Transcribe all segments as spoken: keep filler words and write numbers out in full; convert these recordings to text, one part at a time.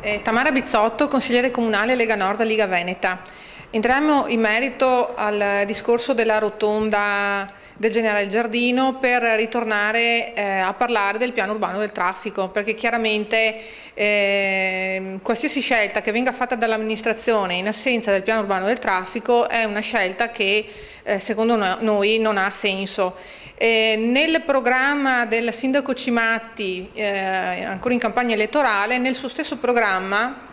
Eh, Tamara Bizzotto, consigliere comunale Lega Nord, Liga Veneta. Entriamo in merito al discorso della rotonda del generale Giardino per ritornare eh, a parlare del piano urbano del traffico, perché chiaramente eh, qualsiasi scelta che venga fatta dall'amministrazione in assenza del piano urbano del traffico è una scelta che eh, secondo noi non ha senso. Eh, nel programma del sindaco Cimatti, eh, ancora in campagna elettorale, nel suo stesso programma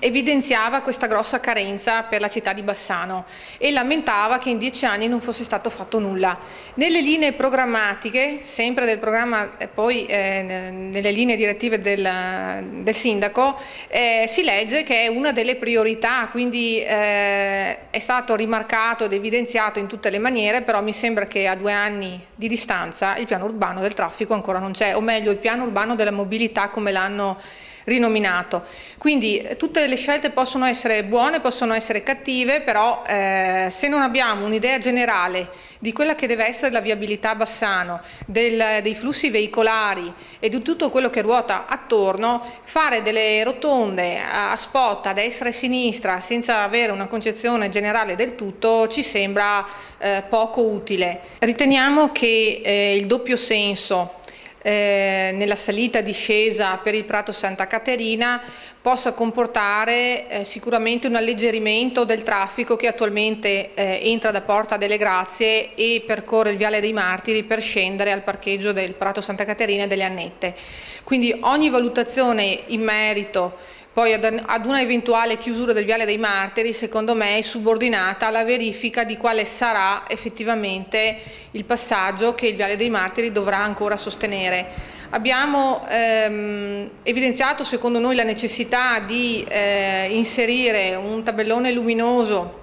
evidenziava questa grossa carenza per la città di Bassano e lamentava che in dieci anni non fosse stato fatto nulla. Nelle linee programmatiche, sempre del programma e poi eh, nelle linee direttive del, del sindaco, eh, si legge che è una delle priorità, quindi eh, è stato rimarcato ed evidenziato in tutte le maniere, però mi sembra che a due anni di distanza il piano urbano del traffico ancora non c'è, o meglio il piano urbano della mobilità come l'hanno rinominato. Quindi tutte le scelte possono essere buone, possono essere cattive, però eh, se non abbiamo un'idea generale di quella che deve essere la viabilità a Bassano, del, dei flussi veicolari e di tutto quello che ruota attorno, fare delle rotonde a, a spot a destra e a sinistra senza avere una concezione generale del tutto ci sembra eh, poco utile. Riteniamo che eh, il doppio senso Eh, nella salita discesa per il Prato Santa Caterina possa comportare eh, sicuramente un alleggerimento del traffico che attualmente eh, entra da Porta delle Grazie e percorre il Viale dei Martiri per scendere al parcheggio del Prato Santa Caterina e delle Annette. Quindi ogni valutazione in merito poi ad, ad una eventuale chiusura del Viale dei Martiri secondo me è subordinata alla verifica di quale sarà effettivamente il passaggio che il Viale dei Martiri dovrà ancora sostenere. Abbiamo ehm, evidenziato secondo noi la necessità di eh, inserire un tabellone luminoso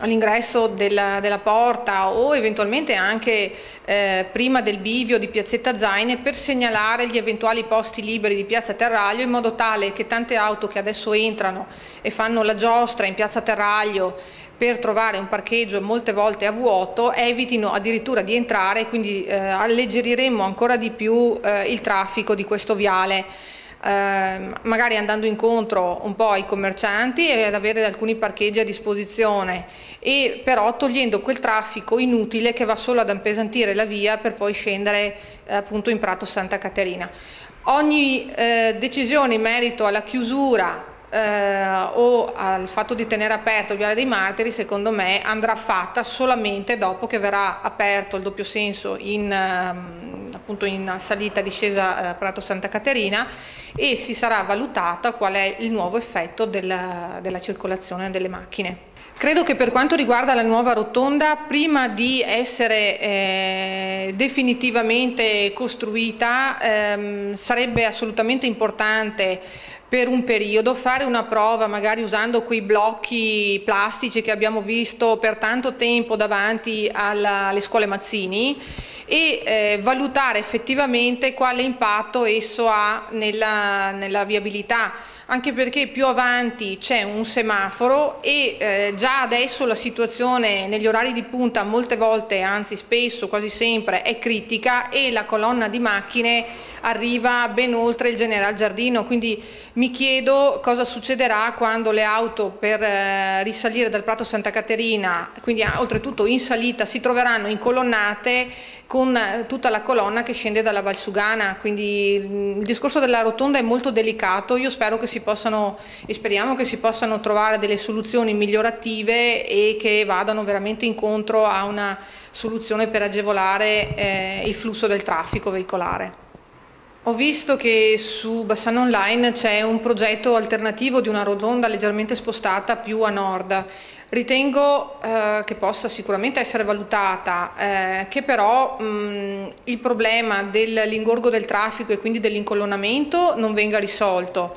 all'ingresso della, della porta o eventualmente anche eh, prima del bivio di Piazzetta Zaine per segnalare gli eventuali posti liberi di Piazza Terraglio, in modo tale che tante auto che adesso entrano e fanno la giostra in Piazza Terraglio per trovare un parcheggio molte volte a vuoto evitino addirittura di entrare, quindi eh, alleggeriremo ancora di più eh, il traffico di questo viale, eh, magari andando incontro un po' ai commercianti e ad avere alcuni parcheggi a disposizione, e però togliendo quel traffico inutile che va solo ad appesantire la via per poi scendere eh, appunto in Prato Santa Caterina. Ogni eh, decisione in merito alla chiusura Eh, o al fatto di tenere aperto il Viale dei Martiri secondo me andrà fatta solamente dopo che verrà aperto il doppio senso in, ehm, appunto in salita discesa eh, Prato Santa Caterina e si sarà valutata qual è il nuovo effetto della, della circolazione delle macchine. Credo che per quanto riguarda la nuova rotonda, prima di essere eh, definitivamente costruita, ehm, sarebbe assolutamente importante per un periodo fare una prova, magari usando quei blocchi plastici che abbiamo visto per tanto tempo davanti alla, alle scuole Mazzini, e eh, valutare effettivamente quale impatto esso ha nella, nella viabilità, anche perché più avanti c'è un semaforo e eh, già adesso la situazione negli orari di punta molte volte, anzi spesso, quasi sempre, è critica e la colonna di macchine arriva ben oltre il generale Giardino, quindi mi chiedo cosa succederà quando le auto per eh, risalire dal Prato Santa Caterina, quindi oltretutto in salita, si troveranno incolonnate con tutta la colonna che scende dalla Valsugana. Quindi il discorso della rotonda è molto delicato, io spero che si possano, e speriamo che si possano trovare delle soluzioni migliorative e che vadano veramente incontro a una soluzione per agevolare eh, il flusso del traffico veicolare. Ho visto che su Bassano Online c'è un progetto alternativo di una rotonda leggermente spostata più a nord. Ritengo eh, che possa sicuramente essere valutata, eh, che però mh, il problema dell'ingorgo del traffico e quindi dell'incolonnamento non venga risolto.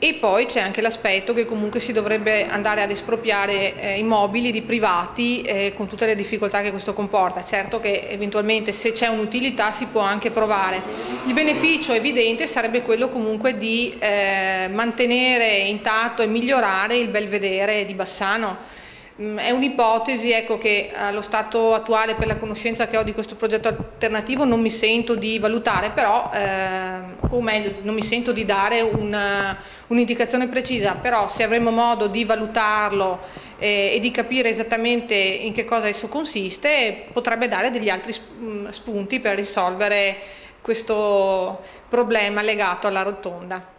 E poi c'è anche l'aspetto che comunque si dovrebbe andare ad espropriare eh, immobili di privati eh, con tutte le difficoltà che questo comporta. Certo che eventualmente se c'è un'utilità si può anche provare. Il beneficio evidente sarebbe quello comunque di eh, mantenere intatto e migliorare il Belvedere di Bassano. È un'ipotesi, ecco, che allo stato attuale, per la conoscenza che ho di questo progetto alternativo, non mi sento di valutare, però eh, o meglio, non mi sento di dare un'indicazione precisa, però se avremo modo di valutarlo eh, e di capire esattamente in che cosa esso consiste, potrebbe dare degli altri spunti per risolvere questo problema legato alla rotonda.